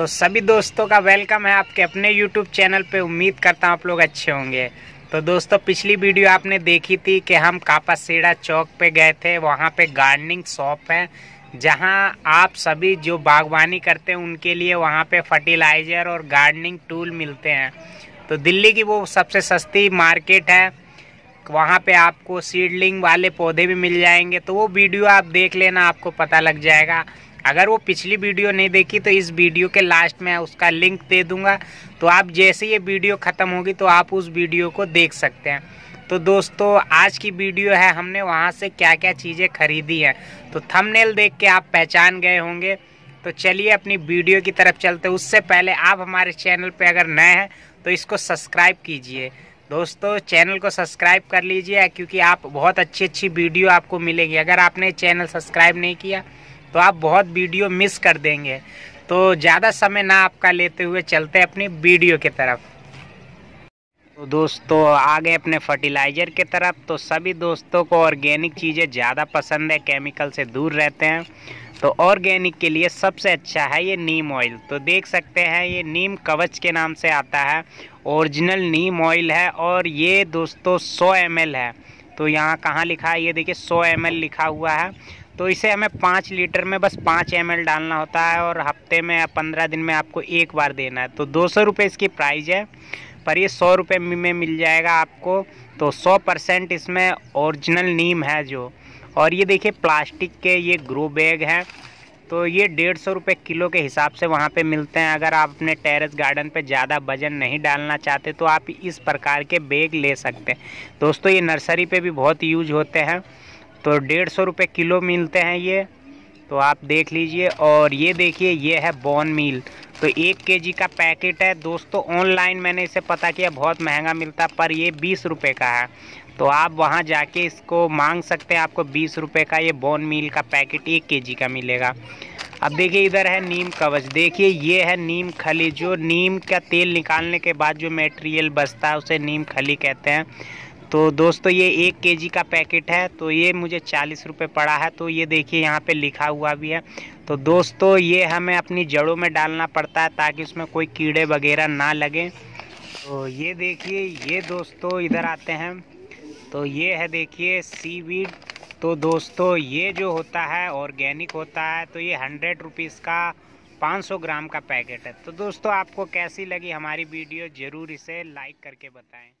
तो सभी दोस्तों का वेलकम है आपके अपने यूट्यूब चैनल पे। उम्मीद करता हूँ आप लोग अच्छे होंगे। तो दोस्तों पिछली वीडियो आपने देखी थी कि हम कापासेड़ा चौक पे गए थे। वहाँ पे गार्डनिंग शॉप है जहाँ आप सभी जो बागवानी करते हैं उनके लिए वहाँ पे फर्टिलाइज़र और गार्डनिंग टूल मिलते हैं। तो दिल्ली की वो सबसे सस्ती मार्केट है, वहाँ पे आपको सीडलिंग वाले पौधे भी मिल जाएंगे। तो वो वीडियो आप देख लेना, आपको पता लग जाएगा। अगर वो पिछली वीडियो नहीं देखी तो इस वीडियो के लास्ट में उसका लिंक दे दूंगा, तो आप जैसे ये वीडियो ख़त्म होगी तो आप उस वीडियो को देख सकते हैं। तो दोस्तों आज की वीडियो है हमने वहाँ से क्या क्या चीज़ें खरीदी हैं, तो थंबनेल देख के आप पहचान गए होंगे। तो चलिए अपनी वीडियो की तरफ चलते। उससे पहले आप हमारे चैनल पर अगर नए हैं तो इसको सब्सक्राइब कीजिए। दोस्तों चैनल को सब्सक्राइब कर लीजिए क्योंकि आप बहुत अच्छी अच्छी वीडियो आपको मिलेगी। अगर आपने चैनल सब्सक्राइब नहीं किया तो आप बहुत वीडियो मिस कर देंगे। तो ज़्यादा समय ना आपका लेते हुए चलते हैं अपनी वीडियो की तरफ। तो दोस्तों आ गए अपने फर्टिलाइज़र की तरफ। तो सभी दोस्तों को ऑर्गेनिक चीज़ें ज़्यादा पसंद है, केमिकल से दूर रहते हैं। तो ऑर्गेनिक के लिए सबसे अच्छा है ये नीम ऑयल। तो देख सकते हैं ये नीम कवच के नाम से आता है, ओरिजिनल नीम ऑयल है। और ये दोस्तों 100 ml है। तो यहाँ कहाँ लिखा है, ये देखिए 100 ml लिखा हुआ है। तो इसे हमें 5 लीटर में बस 5 ml डालना होता है और हफ्ते में 15 दिन में आपको एक बार देना है। तो 200 रुपये इसकी प्राइस है, पर ये 100 रुपये में मिल जाएगा आपको। तो 100% इसमें ओरिजिनल नीम है जो। और ये देखिए प्लास्टिक के ये ग्रो बैग हैं। तो ये 150 रुपये किलो के हिसाब से वहाँ पे मिलते हैं। अगर आप अपने टेरेस गार्डन पे ज़्यादा वजन नहीं डालना चाहते तो आप इस प्रकार के बैग ले सकते हैं। दोस्तों ये नर्सरी पे भी बहुत यूज होते हैं। तो 150 रुपये किलो मिलते हैं ये, तो आप देख लीजिए। और ये देखिए ये है बॉर्न मील। तो 1 kg का पैकेट है दोस्तों। ऑनलाइन मैंने इसे पता किया, बहुत महंगा मिलता, पर ये 20 रुपये का है। तो आप वहां जाके इसको मांग सकते हैं। आपको 20 रुपये का ये बॉर्न मील का पैकेट 1 kg का मिलेगा। अब देखिए इधर है नीम कवच। देखिए ये है नीम खली। जो नीम का तेल निकालने के बाद जो मटेरियल बचता है उसे नीम खली कहते हैं। तो दोस्तों ये 1 kg का पैकेट है। तो ये मुझे 40 रुपये पड़ा है। तो ये देखिए यहाँ पे लिखा हुआ भी है। तो दोस्तों ये हमें अपनी जड़ों में डालना पड़ता है ताकि उसमें कोई कीड़े वगैरह ना लगें। तो ये देखिए ये दोस्तों इधर आते हैं। तो ये है देखिए सीवीड। तो दोस्तों ये जो होता है ऑर्गेनिक होता है। तो ये 100 रुपीज़ का 500 ग्राम का पैकेट है। तो दोस्तों आपको कैसी लगी हमारी वीडियो, ज़रूर इसे लाइक करके बताएँ।